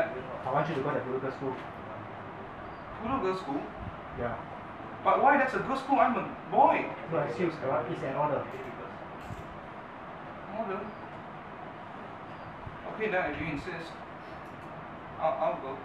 that? I want you to go to the Guru Girls School. Guru Girls School? Yeah. But why that's a girls' school? I'm a boy. No, excuse me. It's an order. Order? Okay, then if you insist, I'll go.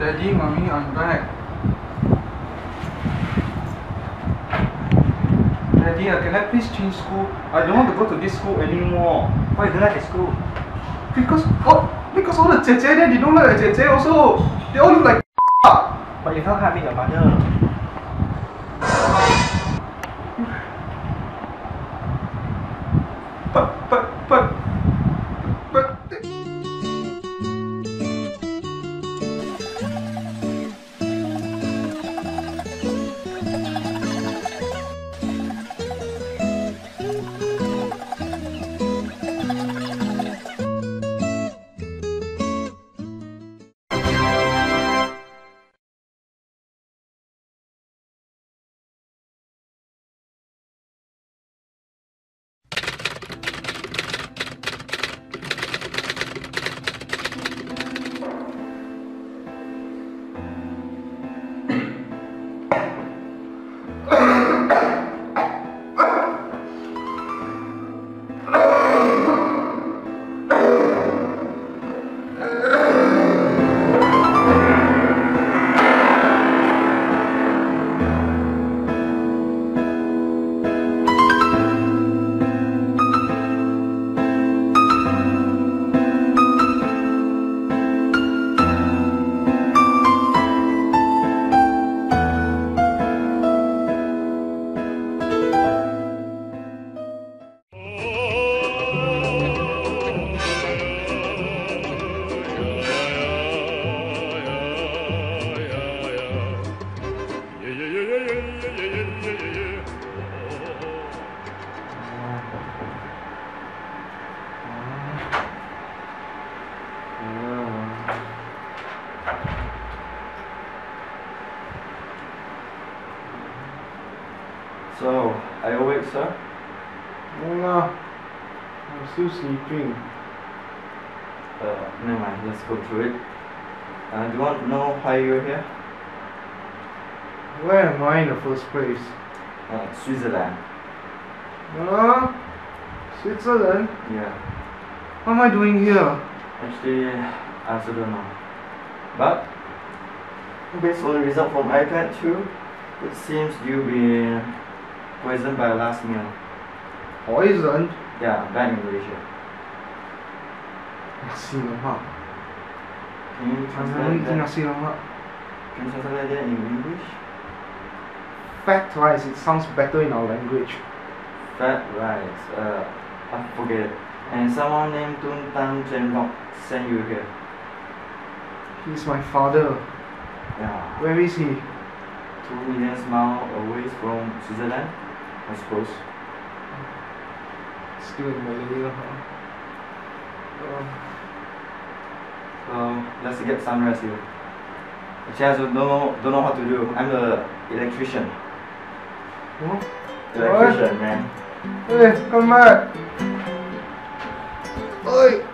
Daddy, mommy, I'm back. Daddy, can I please change school? I don't want to go to this school anymore. Why do you like the school? Because all the Che-Che there, they don't like the Che-Che also. They all look like But you're not having a mother. So, are you awake, sir? No, I'm still sleeping. Never mind, let's go through it. Do you want to know why you're here? Where am I in the first place? Switzerland. Switzerland? Yeah. What am I doing here? Actually, I also don't know. But, based on the result from iPad 2, it seems you've been poisoned by last meal. Poisoned? Yeah, back in Malaysia. Nasi lemak. Can you translate that? Nasi lemak. Can you translate that in English? Fat rice. It sounds better in our language. Fat rice. I forget it. And someone named Tun Tan Cheng Lock sent you here. He's my father. Yeah. Where is he? 2 million miles away from Switzerland, I suppose. Still in Malaysia, So let's get some rest here. Actually, I don't know what to do. I'm an electrician. Huh? Electrician, what? Man. Hey, come back! Oi!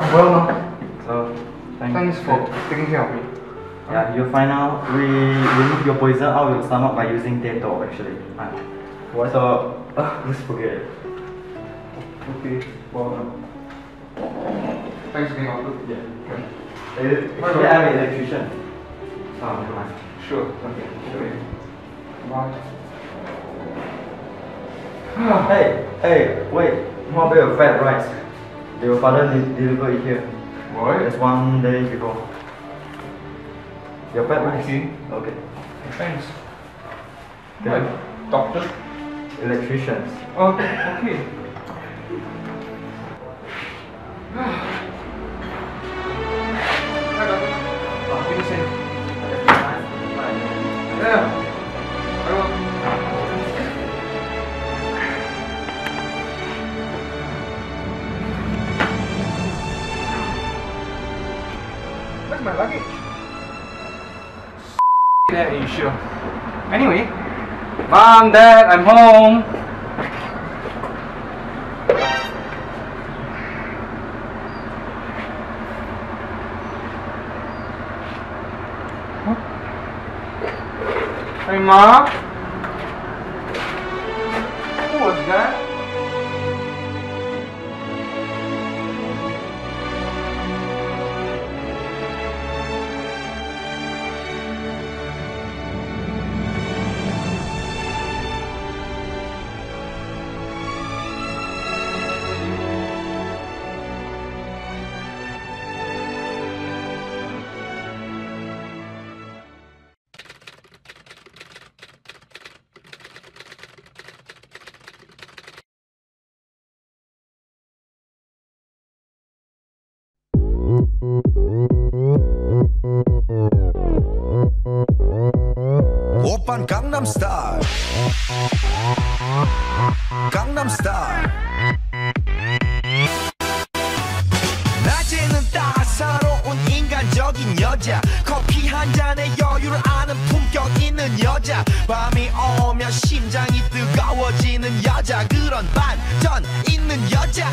Well, no. So, thanks for taking care of me. Yeah, you'll find out we remove your poison out of your stomach by using Dettol actually. What? So, let's forget it. Okay, well, thanks for being on good. Yeah. Okay, I'm an electrician. Oh, never mind. Sure. Okay, sure. Bye. Hey, wait. What about your fat rice? Your father delivered it here. What? It's 1 day before. Your pet rice? Okay. Okay. Thanks. What? Doctor? Electricians. Oh, okay. Give me a second. Yeah. Where's my luggage? That issue. Anyway, Mom, Dad, I'm home. Huh? Hey, Mom. Who was that? Opern Gangnam Style, Gangnam Style. 낮에는 따사로운 인간적인 여자, 커피 한 잔에 여유를 아는 품격 있는 여자, 밤이 오면 심장이 뜨거워지는 여자, 그런 반전 있는 여자.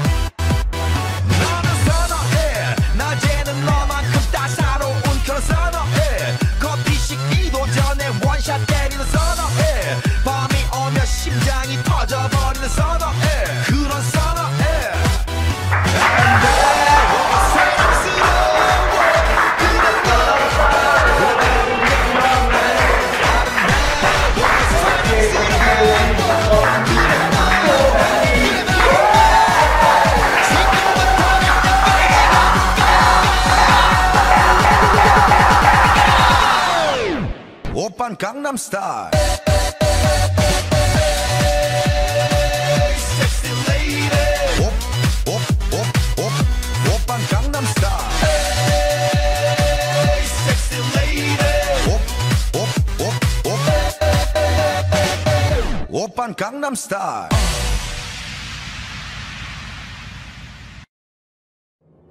Gangnam Style. Sexy lady. Whoop, whoop, whoop, whoop, whoop on Gangnam Style. Hey, sexy lady. Whoop, whoop, whoop, whoop. Whoop on Gangnam Style.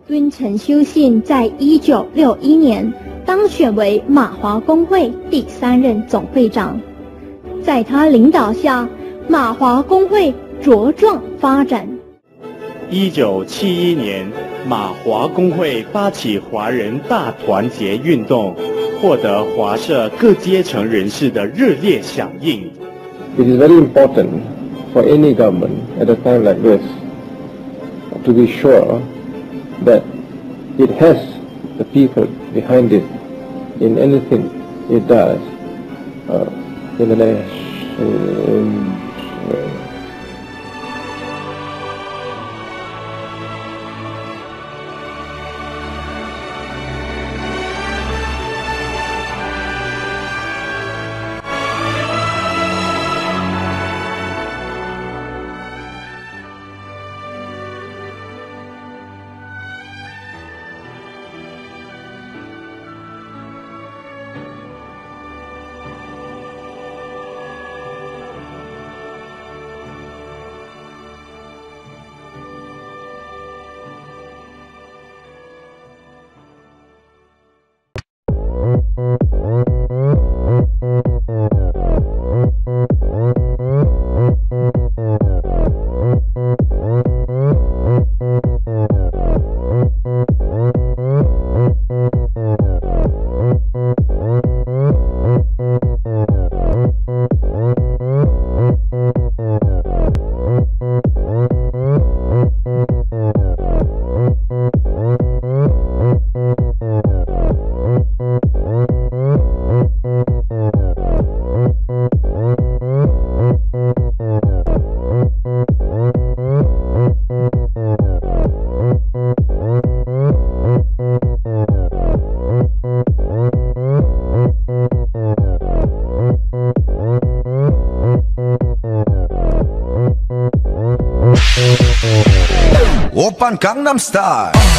Tun Tan Cheng Lock 在1961年。 当选为马华工会第3任总会长，在他领导下，马华工会茁壮发展。1971年，马华工会发起华人大团结运动，获得华社各阶层人士的热烈响应。It is very important for any government at a time like this to be sure that it has the people behind it in anything it does in the nation. von Gangnam Style.